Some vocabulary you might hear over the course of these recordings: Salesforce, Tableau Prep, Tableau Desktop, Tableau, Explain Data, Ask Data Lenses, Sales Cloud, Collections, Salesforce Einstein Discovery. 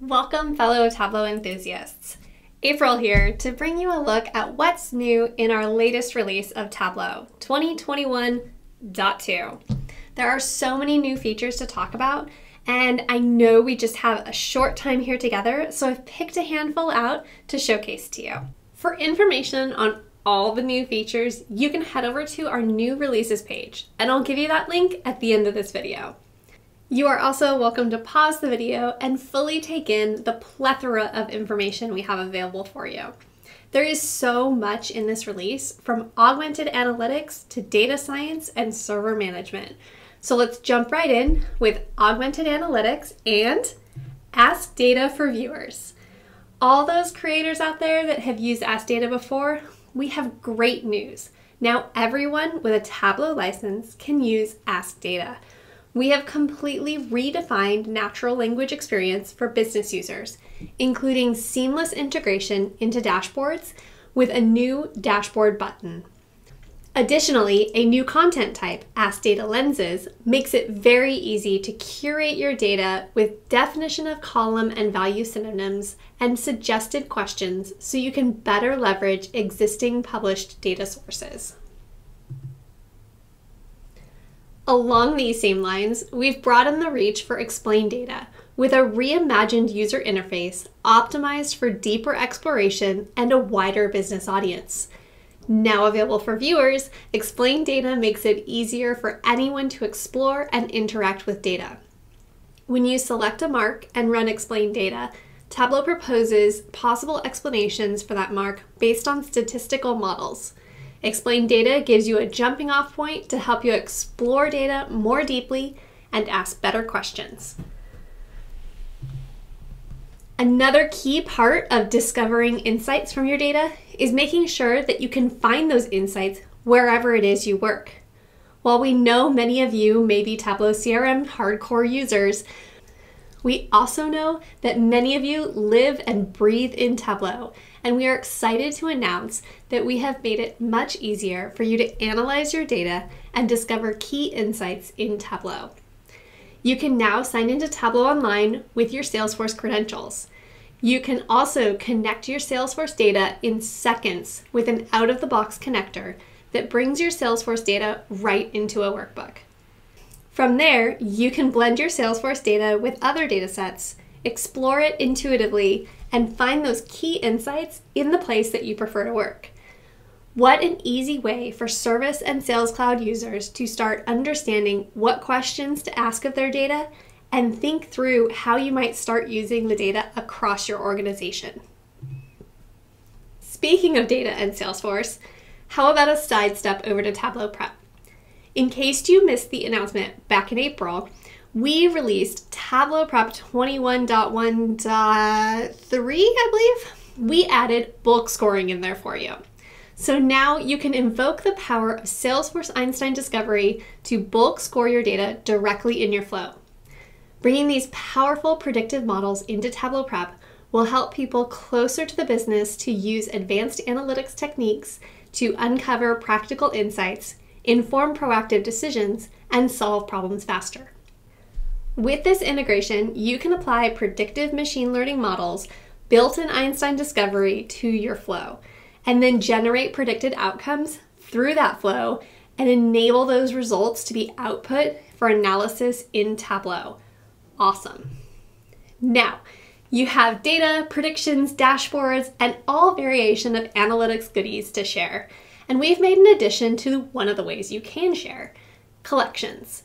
Welcome, fellow Tableau enthusiasts. April here to bring you a look at what's new in our latest release of Tableau 2021.2. There are so many new features to talk about, and I know we just have a short time here together, so I've picked a handful out to showcase to you. For information on all the new features, you can head over to our new releases page, and I'll give you that link at the end of this video. You are also welcome to pause the video and fully take in the plethora of information we have available for you. There is so much in this release, from augmented analytics to data science and server management. So let's jump right in with augmented analytics and Ask Data for viewers. All those creators out there that have used Ask Data before, we have great news. Now everyone with a Tableau license can use Ask Data. We have completely redefined natural language experience for business users, including seamless integration into dashboards with a new dashboard button. Additionally, a new content type, Ask Data Lenses, makes it very easy to curate your data with definition of column and value synonyms and suggested questions so you can better leverage existing published data sources. Along these same lines, we've broadened the reach for Explain Data with a reimagined user interface optimized for deeper exploration and a wider business audience. Now available for viewers, Explain Data makes it easier for anyone to explore and interact with data. When you select a mark and run Explain Data, Tableau proposes possible explanations for that mark based on statistical models. Explain Data gives you a jumping off point to help you explore data more deeply and ask better questions. Another key part of discovering insights from your data is making sure that you can find those insights wherever it is you work. While we know many of you may be Tableau CRM hardcore users, we also know that many of you live and breathe in Tableau, and we are excited to announce that we have made it much easier for you to analyze your data and discover key insights in Tableau. You can now sign into Tableau Online with your Salesforce credentials. You can also connect your Salesforce data in seconds with an out-of-the-box connector that brings your Salesforce data right into a workbook. From there, you can blend your Salesforce data with other datasets, explore it intuitively, and find those key insights in the place that you prefer to work. What an easy way for Service and Sales Cloud users to start understanding what questions to ask of their data and think through how you might start using the data across your organization. Speaking of data and Salesforce, how about a sidestep over to Tableau Prep? In case you missed the announcement back in April, we released Tableau Prep 21.1.3, I believe. We added bulk scoring in there for you. So now you can invoke the power of Salesforce Einstein Discovery to bulk score your data directly in your flow. Bringing these powerful predictive models into Tableau Prep will help people closer to the business to use advanced analytics techniques to uncover practical insights, inform proactive decisions, and solve problems faster. With this integration, you can apply predictive machine learning models built in Einstein Discovery to your flow, and then generate predicted outcomes through that flow and enable those results to be output for analysis in Tableau. Awesome. Now, you have data, predictions, dashboards, and all variation of analytics goodies to share. And we've made an addition to one of the ways you can share, collections.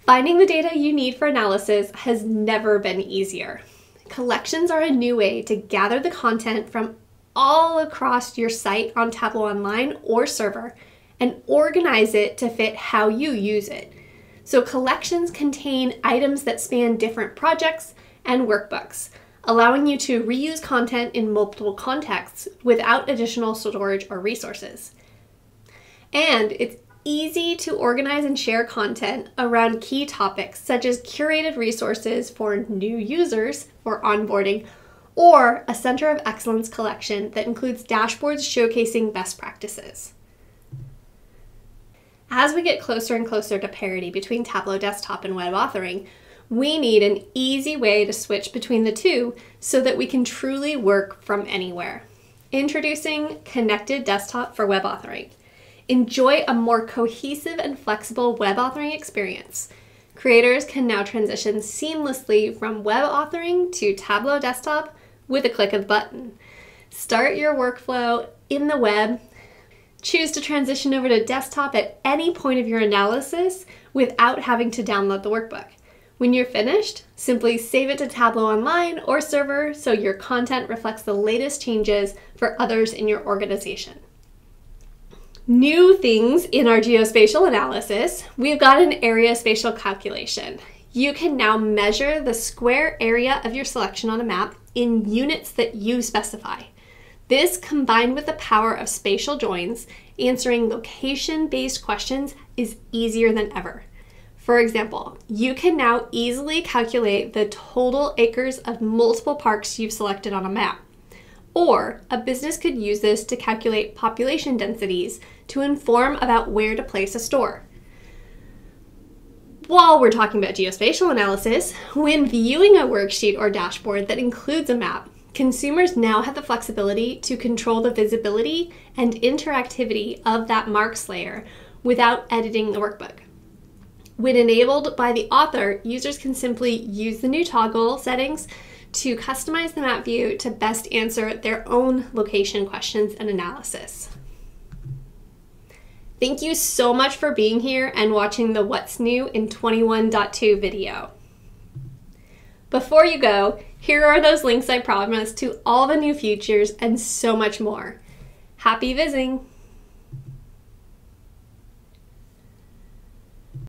Finding the data you need for analysis has never been easier. Collections are a new way to gather the content from all across your site on Tableau Online or server and organize it to fit how you use it. So collections contain items that span different projects and workbooks, allowing you to reuse content in multiple contexts without additional storage or resources. And it's easy to organize and share content around key topics such as curated resources for new users for onboarding, or a center of excellence collection that includes dashboards showcasing best practices. As we get closer and closer to parity between Tableau Desktop and web authoring, we need an easy way to switch between the two so that we can truly work from anywhere. Introducing Connected Desktop for web authoring. Enjoy a more cohesive and flexible web authoring experience. Creators can now transition seamlessly from web authoring to Tableau Desktop with a click of a button. Start your workflow in the web. Choose to transition over to desktop at any point of your analysis without having to download the workbook. When you're finished, simply save it to Tableau Online or Server so your content reflects the latest changes for others in your organization. New things in our geospatial analysis, we've got an area spatial calculation. You can now measure the square area of your selection on a map in units that you specify. This, combined with the power of spatial joins, answering location-based questions is easier than ever. For example, you can now easily calculate the total acres of multiple parks you've selected on a map. Or a business could use this to calculate population densities to inform about where to place a store. While we're talking about geospatial analysis, when viewing a worksheet or dashboard that includes a map, consumers now have the flexibility to control the visibility and interactivity of that marks layer without editing the workbook. When enabled by the author, users can simply use the new toggle settings to customize the map view to best answer their own location questions and analysis. Thank you so much for being here and watching the What's New in 21.2 video. Before you go, here are those links I promised to all the new features and so much more. Happy visiting!